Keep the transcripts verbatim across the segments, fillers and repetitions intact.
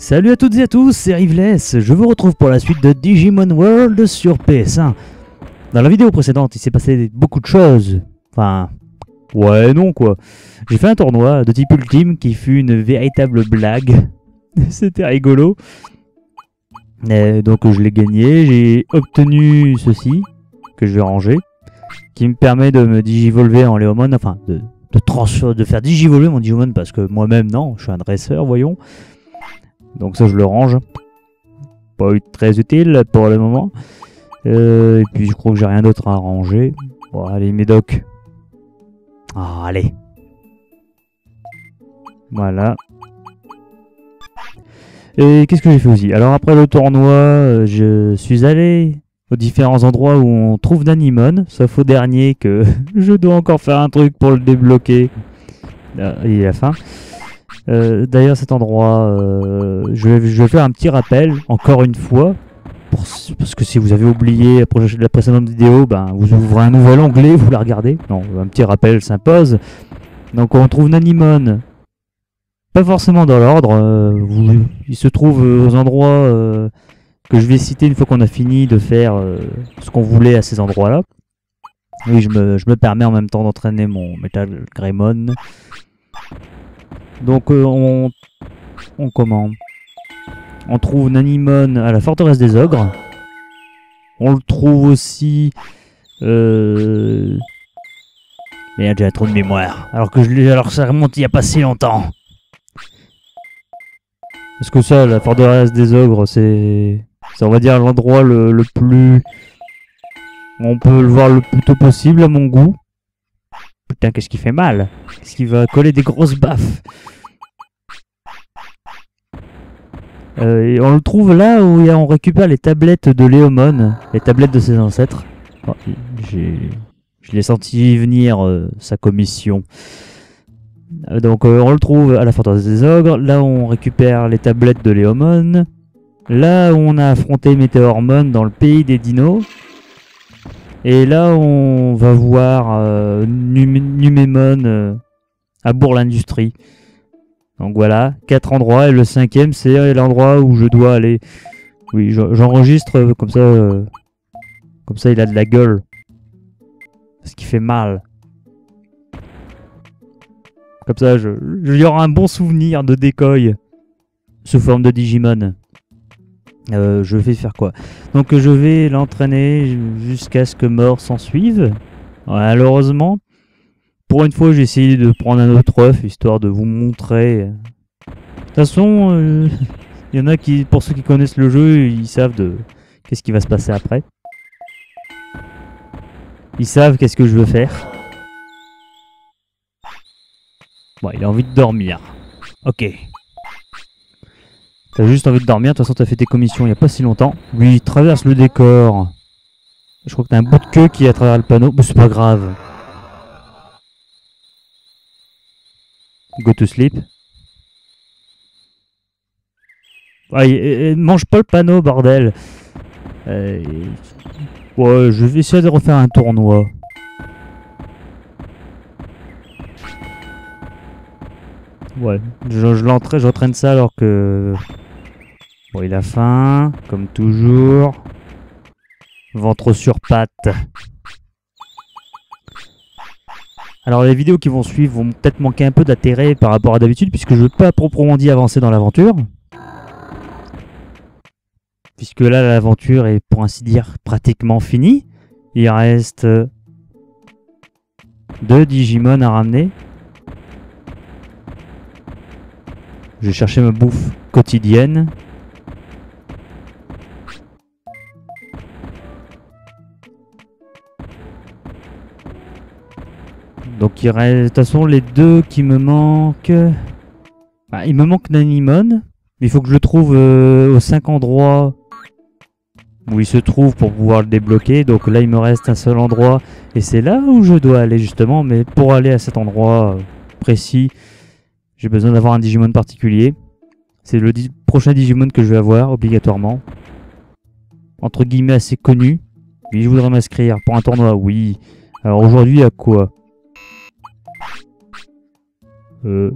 Salut à toutes et à tous, c'est Rivles, je vous retrouve pour la suite de Digimon World sur P S un. Dans la vidéo précédente, il s'est passé beaucoup de choses. Enfin, ouais non quoi. J'ai fait un tournoi de type ultime qui fut une véritable blague. C'était rigolo. Et donc je l'ai gagné, j'ai obtenu ceci, que je vais ranger, qui me permet de me digivolver en Léomon, enfin de, de, transfer, de faire digivolver mon Digimon parce que moi-même non, je suis un dresseur, voyons. Donc ça je le range, pas très utile pour le moment. Euh, et puis je crois que j'ai rien d'autre à ranger. Bon allez médoc. Ah, allez. Voilà. Et qu'est-ce que j'ai fait aussi? Alors après le tournoi, je suis allé aux différents endroits où on trouve Nanimon, sauf au dernier que je dois encore faire un truc pour le débloquer. Là, il est à fin. Euh, D'ailleurs cet endroit, euh, je, vais, je vais faire un petit rappel, encore une fois, pour, parce que si vous avez oublié la précédente vidéo, ben, vous ouvrez un nouvel onglet, vous la regardez. Non, un petit rappel s'impose. Donc on trouve Nanimon, pas forcément dans l'ordre, euh, il se trouve aux endroits euh, que je vais citer une fois qu'on a fini de faire euh, ce qu'on voulait à ces endroits-là. Oui, je me, je me permets en même temps d'entraîner mon Metal Greymon. Donc euh, on, on comment on trouve Nanimon à la forteresse des ogres. On le trouve aussi. Euh... Merde, j'ai trop de mémoire. Alors que je l'ai, alors que ça remonte il n'y a pas si longtemps. Parce que ça, la forteresse des ogres, c'est, on va dire l'endroit le, le plus, on peut le voir le plus tôt possible à mon goût. Putain, qu'est-ce qui fait mal? Qu'est-ce qui va coller des grosses baffes? euh, Et on le trouve là où on récupère les tablettes de Léomon, les tablettes de ses ancêtres. Oh, je l'ai senti venir, euh, sa commission. Euh, donc euh, on le trouve à la forteresse des ogres, là où on récupère les tablettes de Léomon, là où on a affronté Météormon dans le pays des dinos. Et là, on va voir euh, Numémon euh, à Bourg-l'Industrie. Donc voilà, quatre endroits. Et le cinquième, c'est l'endroit où je dois aller. Oui, j'enregistre euh, comme ça. Euh, comme ça, il a de la gueule. Ce qui fait mal. Comme ça, je, je, y aura un bon souvenir de décoil sous forme de Digimon. Euh, je vais faire quoi? Donc je vais l'entraîner jusqu'à ce que mort s'en suive. Malheureusement, pour une fois j'ai essayé de prendre un autre œuf, histoire de vous montrer. De toute façon, euh, il y en a qui, pour ceux qui connaissent le jeu, ils savent de qu'est-ce qui va se passer après. Ils savent qu'est-ce que je veux faire. Bon, il a envie de dormir. Ok. T'as juste envie de dormir, de toute façon t'as fait tes commissions il n'y a pas si longtemps. Oui, il traverse le décor. Je crois que t'as un bout de queue qui est à travers le panneau, mais c'est pas grave. Go to sleep. Ah, et, et, et, mange pas le panneau, bordel. Euh, ouais, je vais essayer de refaire un tournoi. Ouais, je, je l'entraîne, j'entraîne ça alors que... Bon, il a faim, comme toujours. Ventre sur pattes. Alors les vidéos qui vont suivre vont peut-être manquer un peu d'intérêt par rapport à d'habitude, puisque je ne veux pas proprement dit avancer dans l'aventure. Puisque là, l'aventure est, pour ainsi dire, pratiquement finie. Il reste deux Digimon à ramener. Je vais chercher ma bouffe quotidienne. Donc il reste... De toute façon, les deux qui me manquent... Ah, il me manque Nanimon. Il faut que je le trouve euh, aux cinq endroits où il se trouve pour pouvoir le débloquer. Donc là, il me reste un seul endroit. Et c'est là où je dois aller justement. Mais pour aller à cet endroit précis... J'ai besoin d'avoir un Digimon particulier. C'est le di prochain Digimon que je vais avoir, obligatoirement. Entre guillemets assez connu. Oui, je voudrais m'inscrire pour un tournoi, oui. Alors aujourd'hui, à quoi? Euh...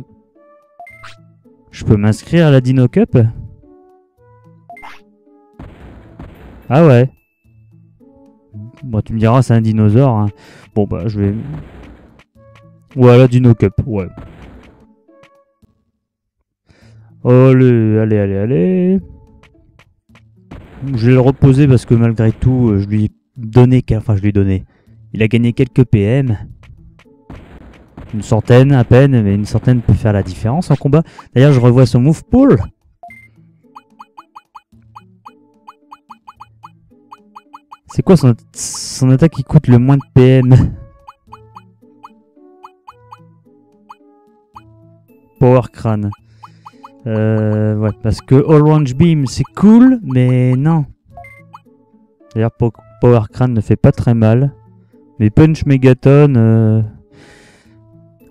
Je peux m'inscrire à la Dino Cup? Ah ouais. Bon, tu me diras, c'est un dinosaure. Hein. Bon, bah, je vais... Voilà, Dino Cup, ouais. Allez, allez, allez, allez. Je vais le reposer parce que malgré tout, je lui ai donné... Enfin, je lui ai donné... Il a gagné quelques P M. Une centaine à peine, mais une centaine peut faire la différence en combat. D'ailleurs, je revois son move pool. C'est quoi son, son attaque qui coûte le moins de P M? Power Crane. Euh, ouais, parce que Orange Beam, c'est cool, mais non. D'ailleurs, po Power Crane ne fait pas très mal. Mais Punch Megaton... Euh...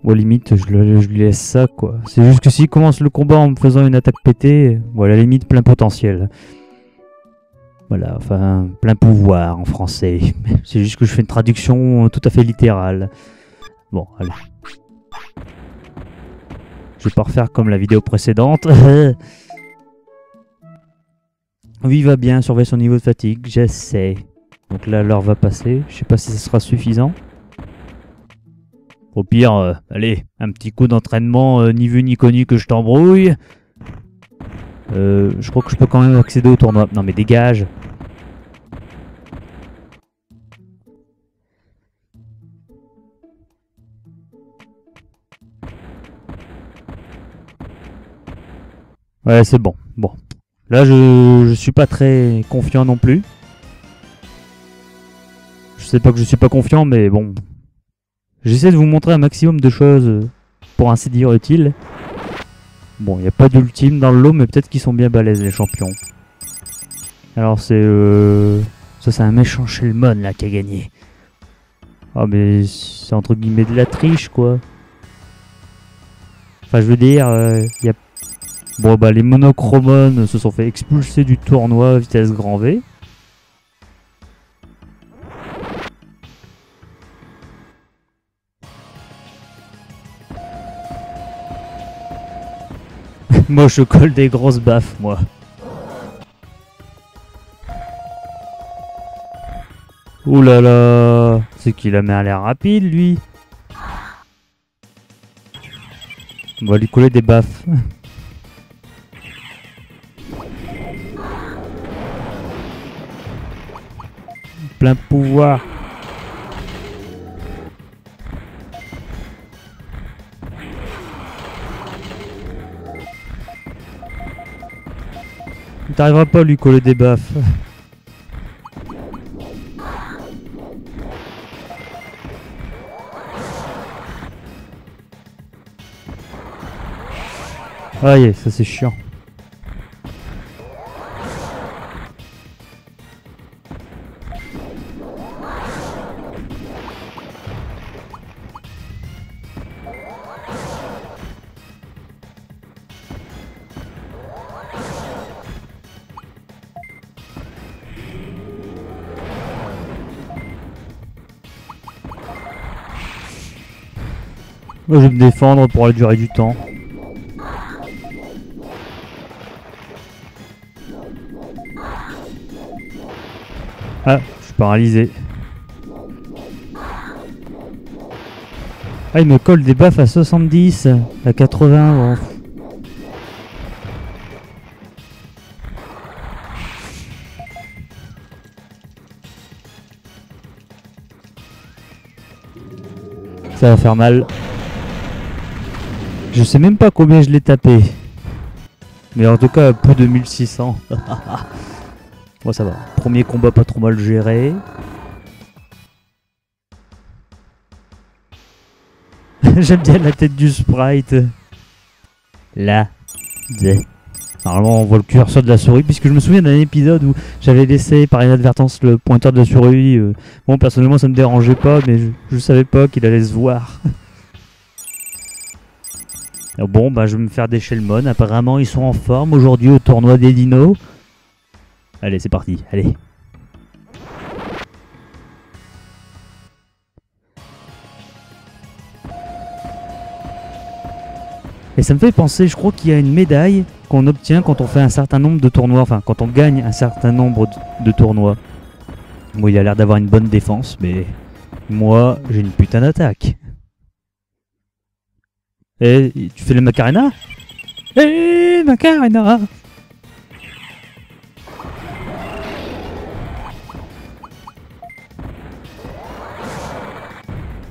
Ou à la limite, je, le, je lui laisse ça, quoi. C'est juste que s'il commence le combat en me faisant une attaque pétée... Voilà, à la limite, plein potentiel. Voilà, enfin, plein pouvoir en français. C'est juste que je fais une traduction tout à fait littérale. Bon, allez. Je vais pas refaire comme la vidéo précédente. Oui, il va bien, surveille son niveau de fatigue, j'essaie. Donc là, l'heure va passer. Je sais pas si ce sera suffisant. Au pire, euh, allez, un petit coup d'entraînement, euh, ni vu ni connu que je t'embrouille. Euh, je crois que je peux quand même accéder au tournoi. Non mais dégage. Ouais, c'est bon. Bon. Là, je, je suis pas très confiant non plus. Je sais pas que je suis pas confiant, mais bon... J'essaie de vous montrer un maximum de choses, pour ainsi dire, utiles. Bon, il n'y a pas d'ultime dans le lot, mais peut-être qu'ils sont bien balèzes, les champions. Alors, c'est... Euh... Ça, c'est un méchant Shellmon, là, qui a gagné. Ah, mais c'est entre guillemets de la triche, quoi. Enfin, je veux dire, il euh, y a... Bon, bah, les monochromones se sont fait expulser du tournoi à vitesse grand V. Moi, je colle des grosses baffes, moi. Ouh là là, c'est qu'il a mis à l'air rapide, lui. On va lui coller des baffes. Plein pouvoir. T'arriveras pas à lui coller des baffes. Aïe, ça c'est chiant. Je vais me défendre pour la durée du temps. Ah, je suis paralysé. Ah, il me colle des baffes à soixante-dix, à quatre-vingts. Bon. Ça va faire mal. Je sais même pas combien je l'ai tapé. Mais en tout cas, plus de mille six cents. Bon, ça va. Premier combat pas trop mal géré. J'aime bien la tête du sprite. Là. Normalement, on voit le curseur de la souris. Puisque je me souviens d'un épisode où j'avais laissé par inadvertance le pointeur de la souris. Bon, personnellement, ça me dérangeait pas. Mais je, je savais pas qu'il allait se voir. Bon, bah je vais me faire des Shellmon. Apparemment, ils sont en forme aujourd'hui au tournoi des dinos. Allez, c'est parti. Allez. Et ça me fait penser, je crois qu'il y a une médaille qu'on obtient quand on fait un certain nombre de tournois, enfin quand on gagne un certain nombre de tournois. Bon, il a l'air d'avoir une bonne défense, mais moi, j'ai une putain d'attaque. Eh, tu fais le Macarena? Eh, Macarena!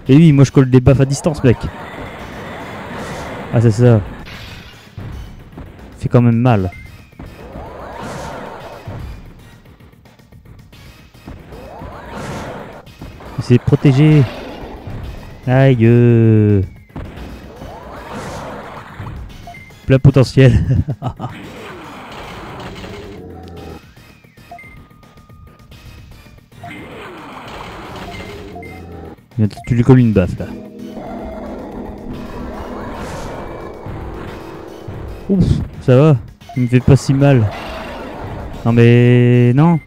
Et oui, moi je colle des baffes à distance, mec. Ah, c'est ça. Fait quand même mal. C'est protégé. Aïe. Euh... Plein potentiel. Tu lui colles une baffe là. Ouf, ça va, il me fait pas si mal. Non mais non.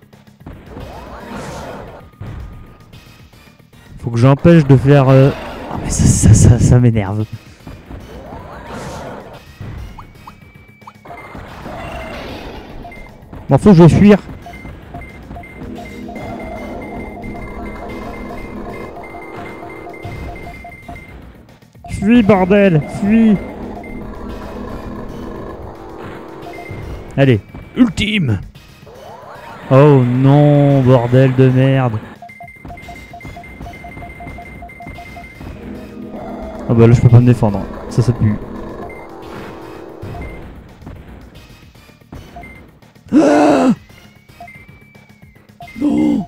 Faut que j'empêche de faire. Euh... Oh mais ça, ça, ça, ça m'énerve. Bon, faut que je vais fuir. Fuis bordel, fuis. Allez, ultime. Oh non, bordel de merde. Ah bah là je peux pas me défendre, ça ça pue. Ah non.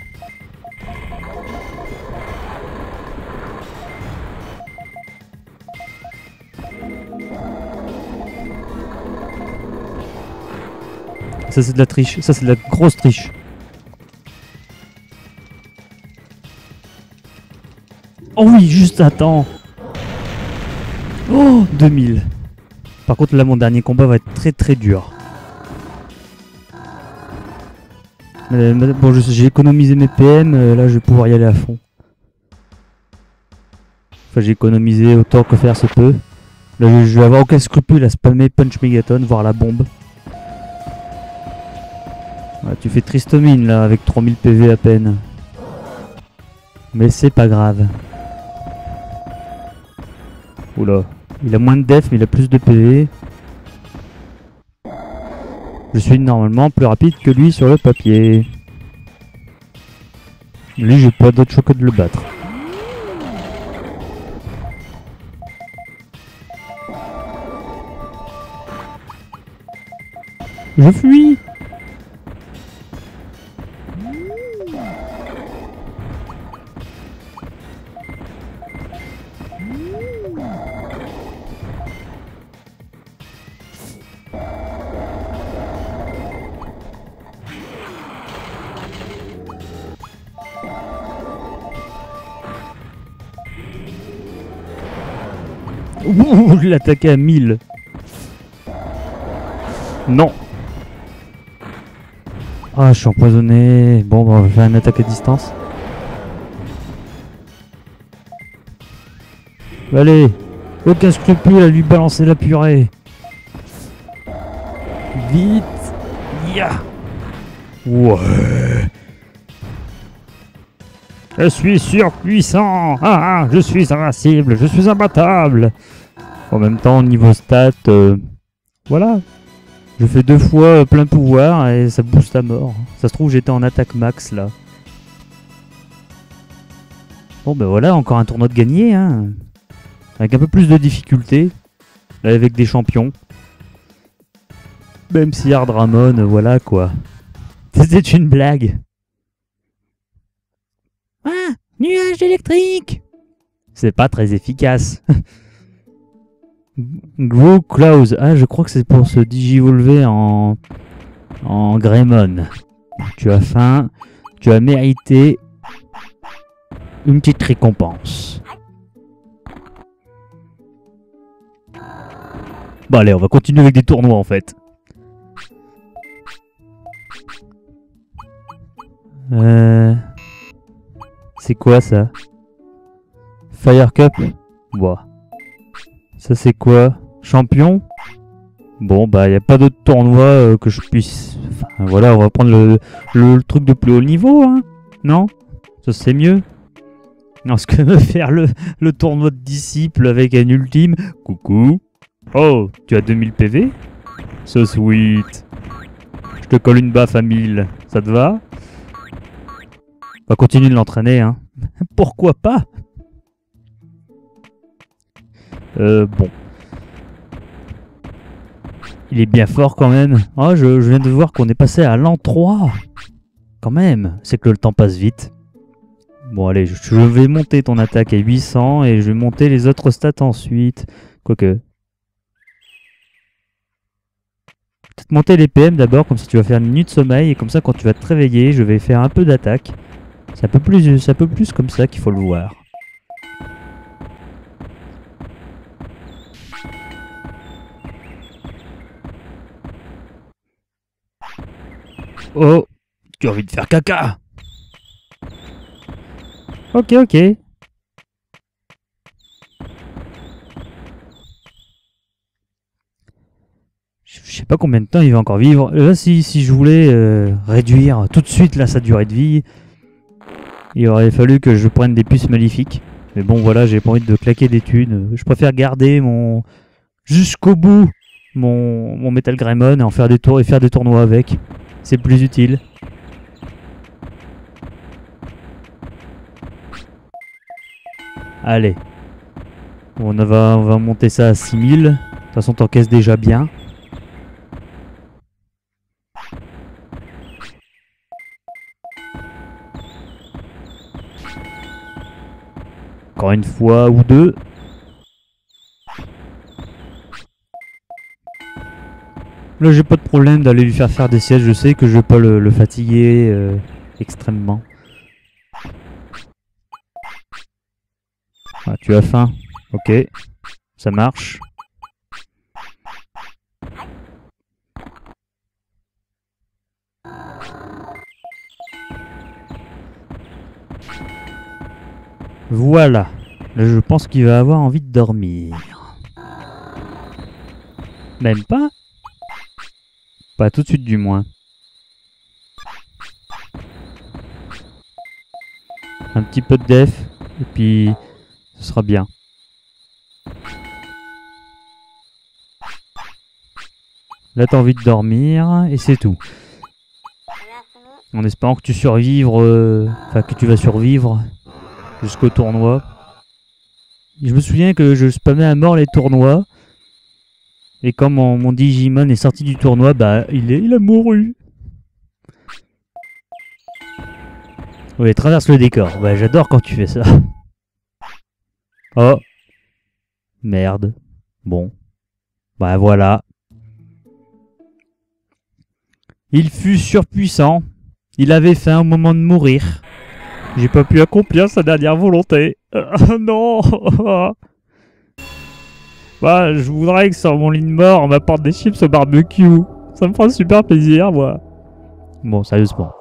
Ça c'est de la triche, ça c'est de la grosse triche. Oh oui, juste un temps. Oh, deux mille. Par contre là mon dernier combat va être très très dur. Euh, bon, j'ai économisé mes P M, euh, là je vais pouvoir y aller à fond. Enfin j'ai économisé autant que faire se peut. Là je vais avoir aucun scrupule à spammer Punch Megaton, voire la bombe. Ouais, tu fais triste mine là avec trois mille P V à peine. Mais c'est pas grave. Oula. Il a moins de def mais il a plus de P V. Je suis normalement plus rapide que lui sur le papier. Lui j'ai pas d'autre choix que de le battre. Je fuis. Ouh, je l'attaquais à mille. Non. Ah, je suis empoisonné. Bon, bah, on va faire une attaque à distance. Allez, aucun scrupule à lui balancer la purée. Vite. Ya. Yeah. Ouais. Je suis surpuissant. Ah, ah, je suis invincible. Je suis imbattable. En même temps, niveau stats, euh, voilà. Je fais deux fois plein pouvoir et ça booste à mort. Ça se trouve, j'étais en attaque max, là. Bon, ben voilà, encore un tournoi de gagné, hein. Avec un peu plus de difficulté. Là, avec des champions. Même si Hardramon, voilà, quoi. C'était une blague. Ah, nuage électrique. C'est pas très efficace. Grow Clouds, ah je crois que c'est pour se digivolver en en Greymon. Tu as faim, tu as mérité une petite récompense. Bon allez, on va continuer avec des tournois en fait. Euh... C'est quoi ça? Fire Cup? Boah. Ça c'est quoi? champion. Bon, bah, il n'y a pas d'autre tournoi euh, que je puisse... Enfin, voilà, on va prendre le, le, le truc de plus haut niveau, hein. Non? Ça, c'est mieux. Non, ce que veut faire le, le tournoi de disciples avec un ultime. Coucou. Oh, tu as deux mille P V? So sweet. Je te colle une baffe à mille. Ça te va? On va continuer de l'entraîner, hein. Pourquoi pas? Euh, bon. Il est bien fort quand même. Oh, je, je viens de voir qu'on est passé à l'an trois. Quand même. C'est que le temps passe vite. Bon, allez, je, je vais monter ton attaque à huit cents et je vais monter les autres stats ensuite. Quoique... Peut-être monter les P M d'abord, comme ça tu vas faire une nuit de sommeil, et comme ça quand tu vas te réveiller, je vais faire un peu d'attaque. C'est un peu plus, c'est un peu plus comme ça qu'il faut le voir. Oh, tu as envie de faire caca? Ok, ok. Je sais pas combien de temps il va encore vivre. Là, si, si je voulais euh, réduire tout de suite là, sa durée de vie, il aurait fallu que je prenne des puces maléfiques. Mais bon, voilà, j'ai pas envie de claquer des thunes. Je préfère garder mon jusqu'au bout mon, mon Metal Greymon et en faire des tours et faire des tournois avec. C'est plus utile. Allez, on va, on va monter ça à six mille. De toute façon, t'encaisses déjà bien. Encore une fois ou deux. Là, j'ai pas de problème d'aller lui faire faire des sièges. Je sais que je vais pas le, le fatiguer euh, extrêmement. Ah, tu as faim. Ok, ça marche. Voilà, là, je pense qu'il va avoir envie de dormir. Même pas? Pas tout de suite du moins. Un petit peu de def, et puis ce sera bien. Là t'as envie de dormir, et c'est tout. En espérant que tu survives, euh, enfin que tu vas survivre... jusqu'au tournoi. Je me souviens que je spammais à mort les tournois. Et quand mon, mon Digimon est sorti du tournoi, bah il, est, il a mouru. Oui, traverse le décor. Bah j'adore quand tu fais ça. Oh. Merde. Bon. Bah voilà. Il fut surpuissant. Il avait faim au moment de mourir. J'ai pas pu accomplir sa dernière volonté. Euh, non. Bah, je voudrais que sur mon lit de mort, on m'apporte des chips au barbecue. Ça me fera super plaisir, moi. Bon, sérieusement.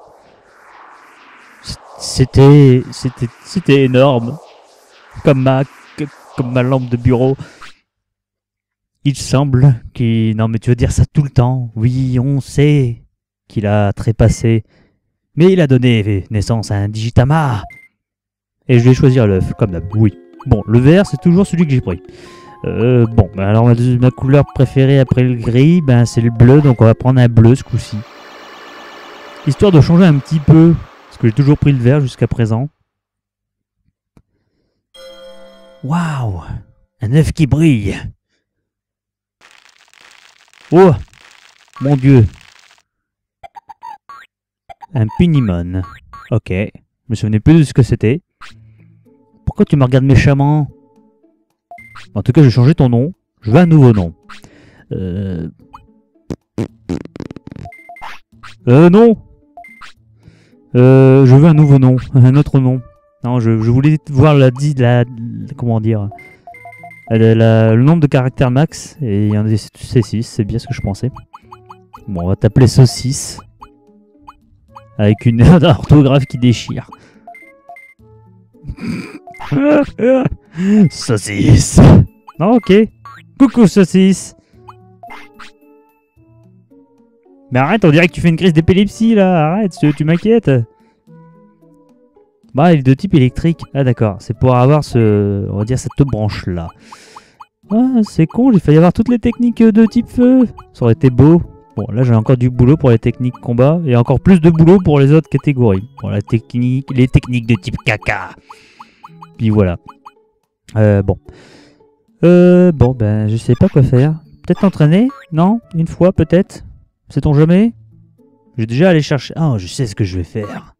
C'était... C'était... C'était énorme. Comme ma... Comme ma lampe de bureau. Il semble qu'il... Non, mais tu veux dire ça tout le temps. Oui, on sait qu'il a trépassé. Mais il a donné naissance à un Digitama. Et je vais choisir l'œuf, comme d'hab, oui. Bon, le vert, c'est toujours celui que j'ai pris. Euh, bon, alors ma, ma couleur préférée après le gris, ben, c'est le bleu, donc on va prendre un bleu ce coup-ci. Histoire de changer un petit peu, parce que j'ai toujours pris le vert jusqu'à présent. Waouh! Un œuf qui brille! Oh! Mon Dieu! Un Pinimon. Ok. Je me souvenais plus de ce que c'était. Pourquoi tu me regardes méchamment? En tout cas, j'ai changé ton nom. Je veux un nouveau nom. Euh... Euh, non euh, Je veux un nouveau nom. Un autre nom. Non, je, je voulais voir la... la, la comment dire la, la, le nombre de caractères max. Et il y en a C six. C'est bien ce que je pensais. Bon, on va t'appeler Saucisse. Avec une orthographe qui déchire. Saucisse. Non, ok. Coucou saucisse. Mais arrête, on dirait que tu fais une crise d'épilepsie là. Arrête, tu m'inquiètes. Bah, il est de type électrique. Ah d'accord, c'est pour avoir ce, on va dire cette branche là. Ah, c'est con, j'ai failli avoir toutes les techniques de type feu. Ça aurait été beau. Bon, là j'ai encore du boulot pour les techniques combat et encore plus de boulot pour les autres catégories. Pour la technique, les techniques de type caca. Puis voilà. Euh, bon. Euh, bon, ben je sais pas quoi faire. Peut-être t'entraîner? Non? Une fois peut-être? Sait-on jamais? Je vais déjà aller chercher. Ah, oh, je sais ce que je vais faire.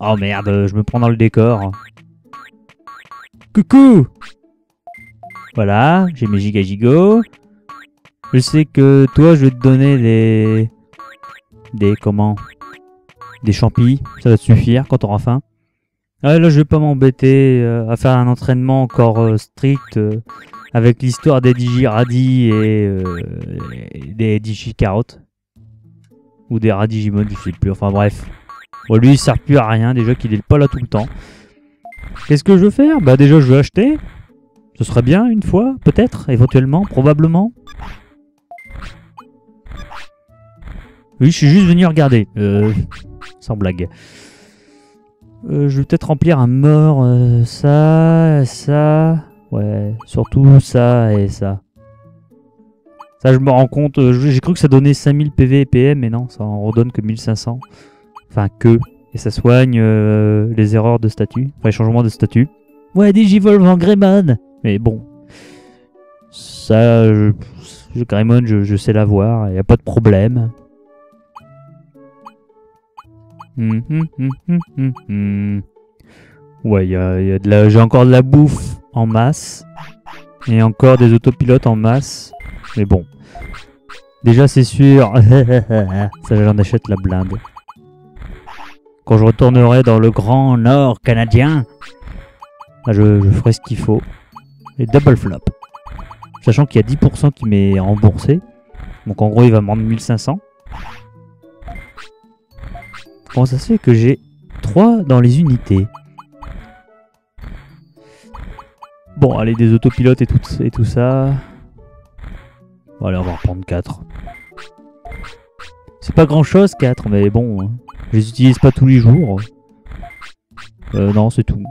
Oh merde, je me prends dans le décor. Coucou! Voilà, j'ai mes gigagigots. Je sais que toi, je vais te donner des. Des comment? Des champis. Ça va te suffire quand t'auras faim. Ah, là, je vais pas m'embêter euh, à faire un entraînement encore euh, strict euh, avec l'histoire des digi-radis et, euh, et des digi-carottes. Ou des radis-gimon, je sais plus. Enfin bref. Bon, lui, il sert plus à rien. Déjà qu'il est pas là tout le temps. Qu'est-ce que je veux faire? Bah, déjà, je veux acheter. Ce serait bien une fois, peut-être, éventuellement, probablement. Oui, je suis juste venu regarder. Euh, sans blague. Euh, je vais peut-être remplir un mort, euh, ça, ça, ouais, surtout ça et ça. Ça, je me rends compte, euh, j'ai cru que ça donnait cinq mille P V et P M, mais non, ça en redonne que mille cinq cents. Enfin, que. Et ça soigne euh, les erreurs de statut, enfin les changements de statut. Ouais, Digivolve en Greymon. Mais bon, ça, je, je, Greymon, je, je sais l'avoir, il n'y a pas de problème. Mmh, mmh, mmh, mmh, mmh. Ouais, y a, y a de la... j'ai encore de la bouffe en masse. Et encore des autopilotes en masse. Mais bon. Déjà, c'est sûr. Ça, j'en achète la blinde. Quand je retournerai dans le grand nord canadien, là, je, je ferai ce qu'il faut. Et double flop. Sachant qu'il y a dix pour cent qui m'est remboursé. Donc, en gros, il va me rendre mille cinq cents. Comment ça se fait que j'ai trois dans les unités? Bon, allez, des autopilotes et tout, et tout ça. Bon, allez, on va en prendre quatre. C'est pas grand-chose, quatre, mais bon, hein. Je les utilise pas tous les jours. Euh, non, c'est tout.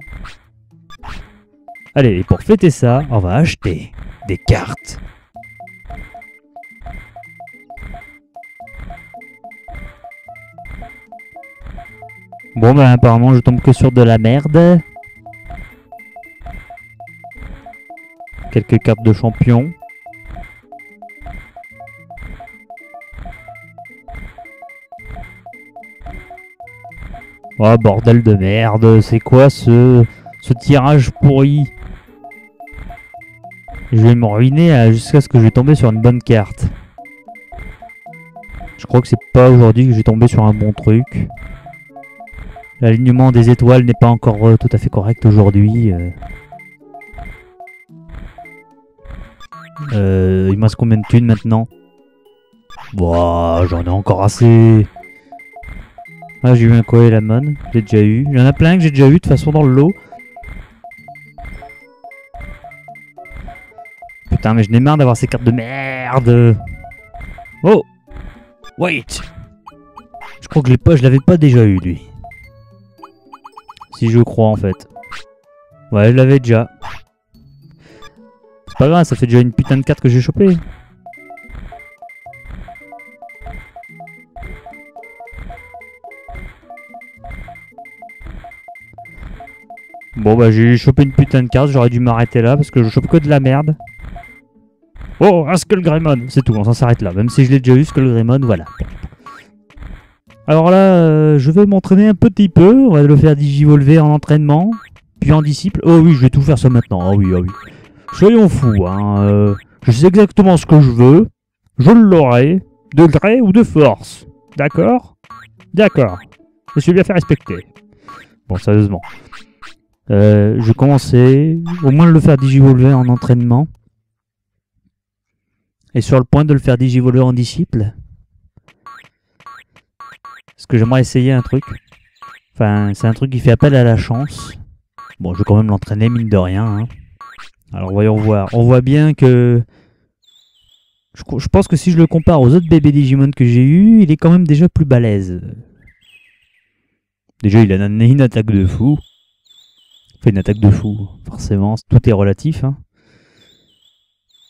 Allez, et pour fêter ça, on va acheter des cartes. Bon bah apparemment je tombe que sur de la merde. Quelques cartes de champion. Oh bordel de merde, c'est quoi ce, ce tirage pourri? Je vais me ruiner jusqu'à ce que je vais tomber sur une bonne carte. Je crois que c'est pas aujourd'hui que je vais tomber sur un bon truc. L'alignement des étoiles n'est pas encore euh, tout à fait correct aujourd'hui. Euh... Euh, il me reste combien de thunes maintenant? Bah, j'en ai encore assez. Ah, j'ai eu un Coelamon, j'ai déjà eu. Il y en a plein que j'ai déjà eu de toute façon dans le lot. Putain, mais je n'ai marre d'avoir ces cartes de merde. Oh, wait. Je crois que je, je l'avais pas déjà eu lui. Si je crois en fait. Ouais, je l'avais déjà. C'est pas grave, ça fait déjà une putain de carte que j'ai chopée. Bon bah j'ai chopé une putain de carte, j'aurais dû m'arrêter là parce que je chope que de la merde. Oh, un Skull Greymon, c'est tout, on s'en s'arrête là. Même si je l'ai déjà eu, Skull Greymon, voilà. Alors là, euh, je vais m'entraîner un petit peu. On va le faire digivolver en entraînement, puis en disciple. Oh oui, je vais tout faire ça maintenant. Ah oui, ah oui. Soyons fous, hein. Euh, je sais exactement ce que je veux. Je l'aurai. De gré ou de force. D'accord? D'accord. Je suis bien fait respecter. Bon, sérieusement. Euh, je vais commencer au moins de le faire digivolver en entraînement. Et sur le point de le faire digivolver en disciple. Parce que j'aimerais essayer un truc. Enfin, c'est un truc qui fait appel à la chance. Bon, je vais quand même l'entraîner, mine de rien. Hein. Alors voyons voir. On voit bien que... Je, je pense que si je le compare aux autres bébés Digimon que j'ai eu, il est quand même déjà plus balèze. Déjà, il a une, une attaque de fou. Enfin, une attaque de fou, forcément. Tout est relatif, hein.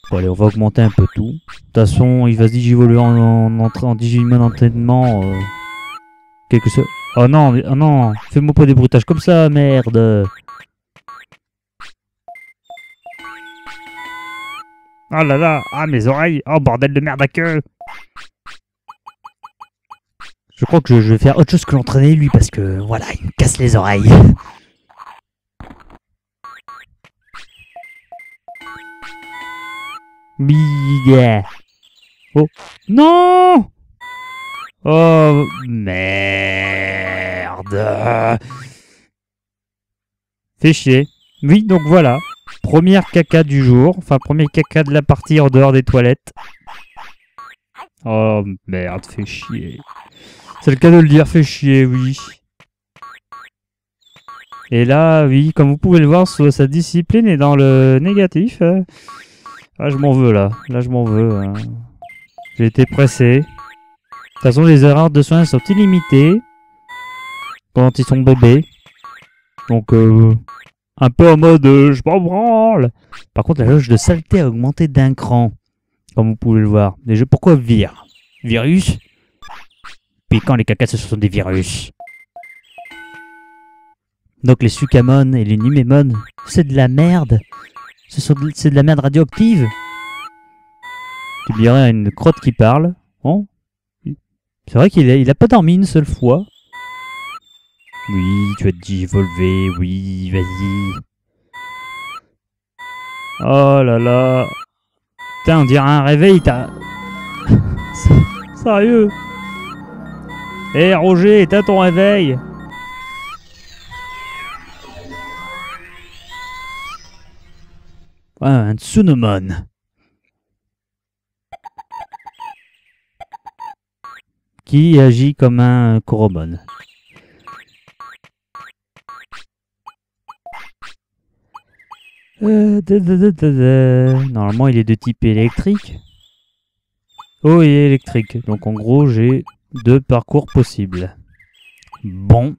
Bon, allez, on va augmenter un peu tout. De toute façon, il va se digivoluer en, en, en, en Digimon entraînement. Euh, quelque chose. Oh non, oh non, fais-moi pas des bruitages comme ça, merde. Oh là là, ah mes oreilles, oh bordel de merde à queue. Je crois que je, je vais faire autre chose que l'entraîner lui parce que voilà, il me casse les oreilles. Yeah. Oh non! Oh merde! Fais chier. Oui, donc voilà. Première caca du jour. Enfin, premier caca de la partie en dehors des toilettes. Oh merde, fais chier. C'est le cas de le dire, fais chier, oui. Et là, oui, comme vous pouvez le voir, sa discipline est dans le négatif. Ah, je m'en veux là. Là, je m'en veux. J'ai été pressé. De toute façon, les erreurs de soins sont illimitées quand ils sont bébés. Donc, euh, un peu en mode euh, je m'en branle. Par contre, la jauge de saleté a augmenté d'un cran, comme vous pouvez le voir. Déjà, pourquoi vire? Virus? Puis quand les cacas, ce sont des virus. Donc, les Sucamon et les Numémon, c'est de la merde. C'est de, de la merde radioactive. Tu me dirais une crotte qui parle. Bon. C'est vrai qu'il a, il a pas dormi une seule fois. Oui, tu vas te digivolver. Oui, vas-y. Oh là là. Putain, on dirait un réveil, t'as... Sérieux. Hé, hey, Roger, éteins ton réveil. Ouais, un Tsunoman. Qui agit comme un Corobone. Euh, da, da, da, da, da. Normalement, il est de type électrique. Oh, il est électrique. Donc, en gros, j'ai deux parcours possibles. Bon.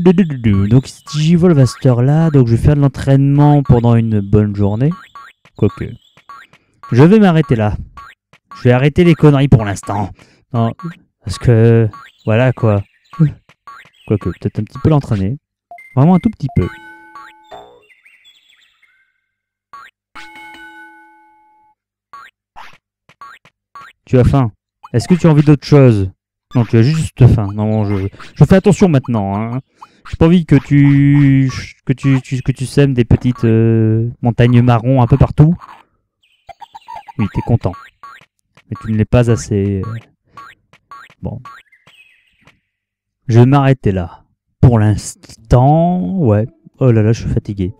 Donc, si digivolve à cette heure-là, donc je vais faire de l'entraînement pendant une bonne journée. Quoique. Je vais m'arrêter là. Je vais arrêter les conneries pour l'instant. Non, parce que... Voilà, quoi. Quoique, peut-être un petit peu l'entraîner. Vraiment un tout petit peu. Tu as faim? Est-ce que tu as envie d'autre chose? Non, tu as juste faim. Non, je, je fais attention maintenant. Hein. J'ai pas envie que tu que tu, tu que tu sèmes des petites euh, montagnes marron un peu partout. Oui, t'es content, mais tu ne l'es pas assez. Bon, je vais m'arrêter là pour l'instant. Ouais. Oh là là, je suis fatigué.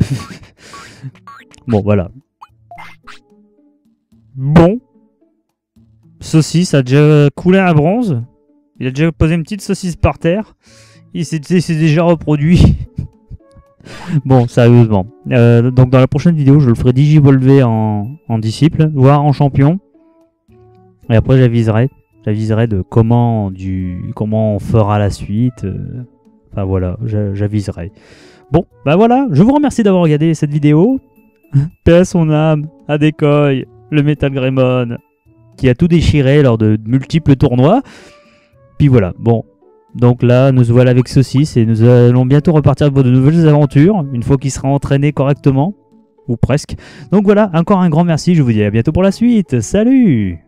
Bon, voilà. Bon, ceci, ça a déjà coulé à bronze. Il a déjà posé une petite saucisse par terre. Il s'est déjà reproduit. Bon, sérieusement. Euh, donc dans la prochaine vidéo, je le ferai digivolver en, en disciple, voire en champion. Et après, j'aviserai. J'aviserai de comment, du, comment on fera la suite. Enfin voilà, j'aviserai. Bon, bah voilà. Je vous remercie d'avoir regardé cette vidéo. Paix à son âme, à Décoy, le Metal Greymon, qui a tout déchiré lors de multiples tournois. Puis voilà, bon, donc là nous voilà avec saucisse et nous allons bientôt repartir pour de nouvelles aventures, une fois qu'il sera entraîné correctement, ou presque. Donc voilà, encore un grand merci, je vous dis à bientôt pour la suite, salut!